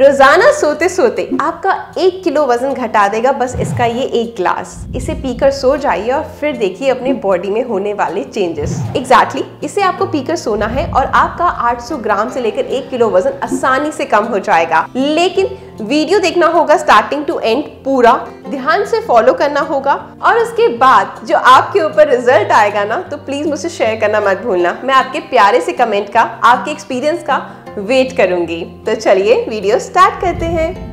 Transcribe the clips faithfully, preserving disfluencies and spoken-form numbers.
रोजाना सोते सोते आपका एक किलो वजन घटा देगा बस इसका ये एक ग्लास। इसे पीकर सो जाइए और फिर देखिए अपने बॉडी में होने वाले चेंजेस। एग्जैक्टली exactly, इसे आपको पीकर सोना है और आपका आठ सौ ग्राम से लेकर एक किलो वजन आसानी से कम हो जाएगा। लेकिन वीडियो देखना होगा स्टार्टिंग टू एंड, पूरा ध्यान से फॉलो करना होगा और उसके बाद जो आपके ऊपर रिजल्ट आएगा ना तो प्लीज मुझसे शेयर करना मत भूलना। मैं आपके प्यारे से कमेंट का, आपके एक्सपीरियंस का वेट करूंगी। तो चलिए वीडियो स्टार्ट करते हैं।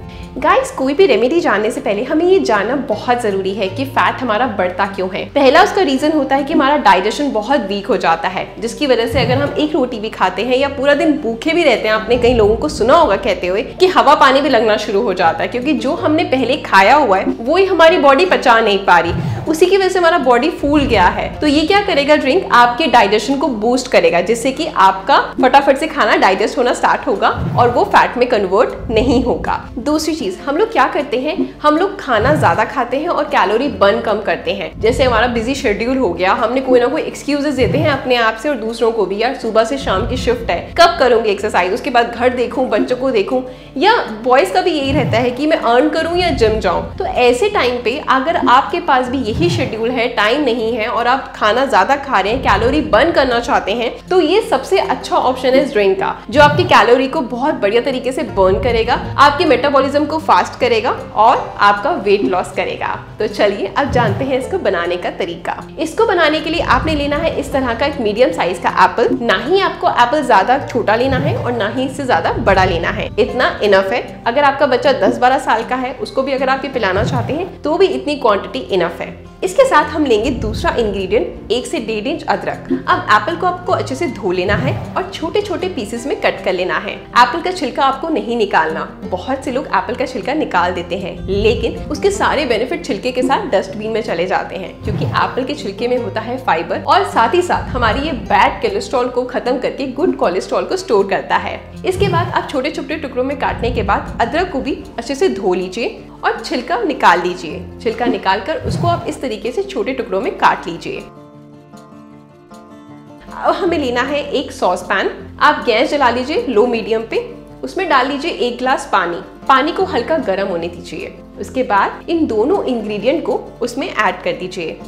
गाइस, कोई भी रेमेडी जानने से पहले हमें ये जानना बहुत जरूरी है कि फैट हमारा बढ़ता क्यों है। पहला उसका रीजन होता है कि हमारा डाइजेशन बहुत वीक हो जाता है, जिसकी वजह से अगर हम एक रोटी भी खाते हैं या पूरा दिन भूखे भी रहते हैं, आपने कई लोगों को सुना होगा कहते हुए कि हवा पानी भी लगना शुरू हो जाता है, क्योंकि जो हमने पहले खाया हुआ है वो ही हमारी बॉडी पचा नहीं पा रही, उसी की वजह से हमारा बॉडी फूल गया है। तो ये क्या करेगा, ड्रिंक आपके डाइजेशन को बूस्ट करेगा, जिससे कि आपका फटाफट से खाना डाइजेस्ट होना स्टार्ट होगा और वो फैट में कन्वर्ट नहीं होगा। दूसरी चीज, हम लोग क्या करते हैं, हम लोग खाना ज्यादा खाते हैं और कैलोरी बर्न कम करते हैं। जैसे हमारा बिजी शेड्यूल हो गया, हमने कोई ना कोई एक्सक्यूजेस देते हैं अपने आप से और दूसरों को भी, यार सुबह से शाम की शिफ्ट है, कब करूंगी एक्सरसाइज, उसके बाद घर देखूं, बच्चों को देखूं, या बॉयज का भी यही रहता है कि मैं अर्न करूं या जिम जाऊं। तो ऐसे टाइम पे अगर आपके पास भी ही शेड्यूल है, टाइम नहीं है और आप खाना ज्यादा खा रहे हैं, कैलोरी बर्न करना चाहते हैं, तो ये सबसे अच्छा ऑप्शन है ड्रिंक का, जो आपकी कैलोरी को बहुत बढ़िया तरीके से बर्न करेगा, आपके मेटाबॉलिज्म को फास्ट करेगा और आपका वेट लॉस करेगा। तो चलिए अब जानते हैं इसको बनाने का तरीका। इसको बनाने के लिए आपने लेना है इस तरह का एक मीडियम साइज का एप्पल। ना ही आपको एप्पल ज्यादा छोटा लेना है और ना ही इससे ज्यादा बड़ा लेना है, इतना इनफ है। अगर आपका बच्चा दस बारह साल का है, उसको भी अगर आप ये पिलाना चाहते हैं तो भी इतनी क्वांटिटी इनफ है। इसके साथ हम लेंगे दूसरा इंग्रेडिएंट, एक से डेढ़ इंच अदरक। अब एप्पल को आपको अच्छे से धो लेना है और छोटे छोटे पीसेस में कट कर लेना है। एप्पल का छिलका आपको नहीं निकालना। बहुत से लोग एप्पल का छिलका निकाल देते हैं, लेकिन उसके सारे बेनिफिट छिलके के साथ डस्टबिन में चले जाते हैं, क्योंकि एप्पल के छिलके में होता है फाइबर और साथ ही साथ हमारी ये बैड कोलेस्ट्रॉल को खत्म करके गुड कोलेस्ट्रॉल को स्टोर करता है। इसके बाद आप छोटे छोटे टुकड़ों में काटने के बाद अदरक को भी अच्छे से धो लीजिए और छिलका निकाल लीजिए। छिलका निकालकर उसको आप इस तरीके से छोटे टुकड़ों में काट लीजिए। अब हमें लेना है एक सॉस पैन। आप गैस जला लीजिए लो मीडियम पे, उसमें डाल लीजिए एक ग्लास पानी। पानी को हल्का गर्म होने दीजिए। उसके बाद इन दोनों इंग्रेडिएंट को उसमें ऐड कर दीजिए।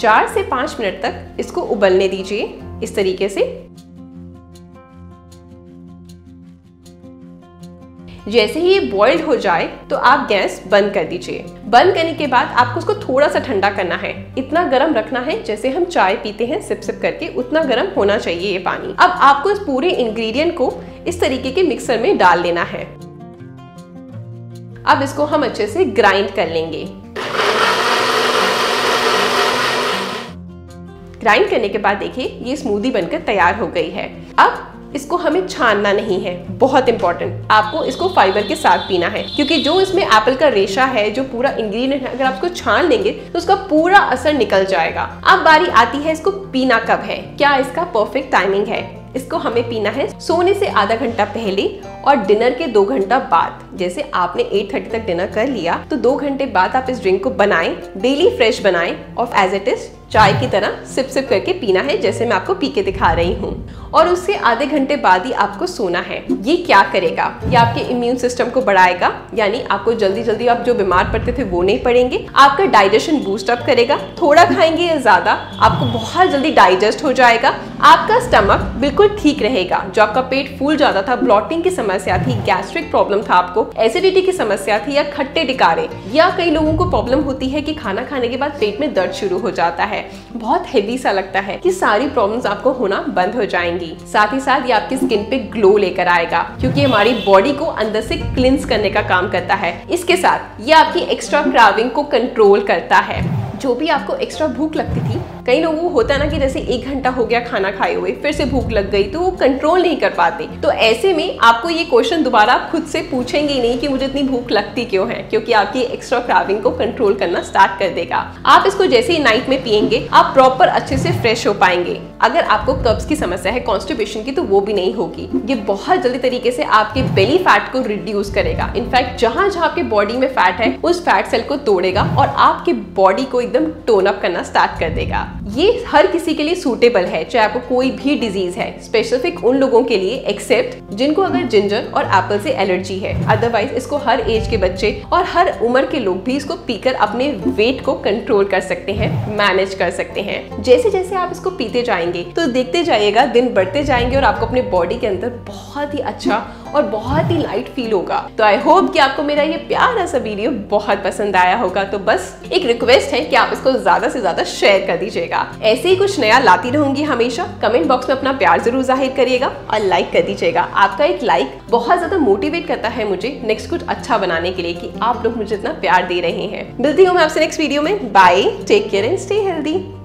चार से पांच मिनट तक इसको उबलने दीजिए इस तरीके से। जैसे ही ये बॉइल्ड हो जाए तो आप गैस बंद कर दीजिए। बंद करने के बाद आपको उसको थोड़ा सा ठंडा करना है। इतना गर्म रखना है जैसे हम चाय पीते हैं सिप सिप करके, उतना गर्म होना चाहिए ये पानी। अब आपको इस पूरे इंग्रेडिएंट को इस तरीके के मिक्सर में डाल लेना है। अब इसको हम अच्छे से ग्राइंड कर लेंगे। ग्राइंड करने के बाद देखिए ये स्मूदी बनकर तैयार हो गई है। अब इसको हमें छानना नहीं है, बहुत इंपॉर्टेंट। आपको इसको फाइबर के साथ पीना है, क्योंकि जो इसमें एप्पल का रेशा है, जो पूरा इंग्रेडिएंट है, अगर आप इसको छान लेंगे तो उसका पूरा असर निकल जाएगा। अब बारी आती है इसको पीना कब है, क्या इसका परफेक्ट टाइमिंग है। इसको हमें पीना है सोने से आधा घंटा पहले और डिनर के दो घंटा बाद। जैसे आपने आठ तीस तक डिनर कर लिया तो दो घंटे बाद आप इस ड्रिंक को बनाएं, डेली फ्रेश बनाएं और एज इट इज चाय की तरह सिप सिप करके पीना है, जैसे मैं आपको पी के दिखा रही हूँ। और उससे आधे घंटे बाद ही आपको सोना है। ये क्या करेगा, ये आपके इम्यून सिस्टम को बढ़ाएगा, यानी आपको जल्दी जल्दी आप जो बीमार पड़ते थे वो नहीं पड़ेंगे। आपका डाइजेशन बूस्ट अप करेगा। थोड़ा खाएंगे या ज्यादा आपको बहुत जल्दी डाइजेस्ट हो जाएगा। आपका स्टमक बिल्कुल ठीक रहेगा। जो आपका पेट फूल जाता था, ब्लॉटिंग की समस्या थी, गैस्ट्रिक प्रॉब्लम था, आपको एसिडिटी की समस्या थी या खट्टे टिकारे, या कई लोगों को प्रॉब्लम होती है कि खाना खाने के बाद पेट में दर्द शुरू हो जाता है, बहुत हेवी सा लगता है, कि सारी प्रॉब्लम्स आपको होना बंद हो जाएंगी। साथ ही साथ ये आपकी स्किन पे ग्लो लेकर आएगा, क्योंकि हमारी बॉडी को अंदर से क्लींस करने का काम करता है। इसके साथ ये आपकी एक्स्ट्रा क्राविंग को कंट्रोल करता है। जो भी आपको एक्स्ट्रा भूख लगती थी, कई लोगों को होता है ना कि जैसे एक घंटा हो गया खाना खाए हुए, फिर से भूख लग गई तो वो कंट्रोल नहीं कर पाते। तो ऐसे में आपको ये क्वेश्चन दोबारा आप खुद से पूछेंगे ही नहीं कि मुझे इतनी भूख लगती क्यों है, क्योंकि आपकी एक्स्ट्रा क्राविंग को कंट्रोल करना स्टार्ट कर देगा। आप इसको जैसे ही नाइट में पियेंगे, आप प्रॉपर अच्छे से फ्रेश हो पाएंगे। अगर आपको कब्ज की समस्या है, कॉन्स्टिपेशन की, तो वो भी नहीं होगी। ये बहुत जल्दी तरीके से आपके बेली फैट को रिड्यूस करेगा। इनफैक्ट जहां जहां आपके बॉडी में फैट है उस फैट सेल को तोड़ेगा और आपके बॉडी को एकदम टोन अप करना स्टार्ट कर देगा। ये हर किसी के लिए सूटेबल है, चाहे आपको कोई भी डिजीज है, स्पेसिफिक उन लोगों के लिए एक्सेप्ट जिनको अगर जिंजर और एप्पल से एलर्जी है। अदरवाइज इसको हर एज के बच्चे और हर उम्र के लोग भी इसको पीकर अपने वेट को कंट्रोल कर सकते हैं, मैनेज कर सकते हैं। जैसे जैसे आप इसको पीते जाएंगे तो देखते जाइएगा दिन बढ़ते जाएंगे और आपको अपने बॉडी के अंदर बहुत ही अच्छा और बहुत ही लाइट फील होगा। तो आई होप कि आपको मेरा ये प्यारा सा वीडियो बहुत पसंद आया होगा। तो बस एक रिक्वेस्ट है कि आप इसको ज्यादा से ज्यादा शेयर कर दीजिएगा। ऐसे ही कुछ नया लाती रहूंगी हमेशा। कमेंट बॉक्स में अपना प्यार जरूर जाहिर करिएगा और लाइक कर दीजिएगा। आपका एक लाइक बहुत ज्यादा मोटिवेट करता है मुझे नेक्स्ट कुछ अच्छा बनाने के लिए कि आप लोग मुझे इतना प्यार दे रहे हैं। मिलती हूँ मैं आपसे नेक्स्ट वीडियो में। Bye, take care and stay healthy.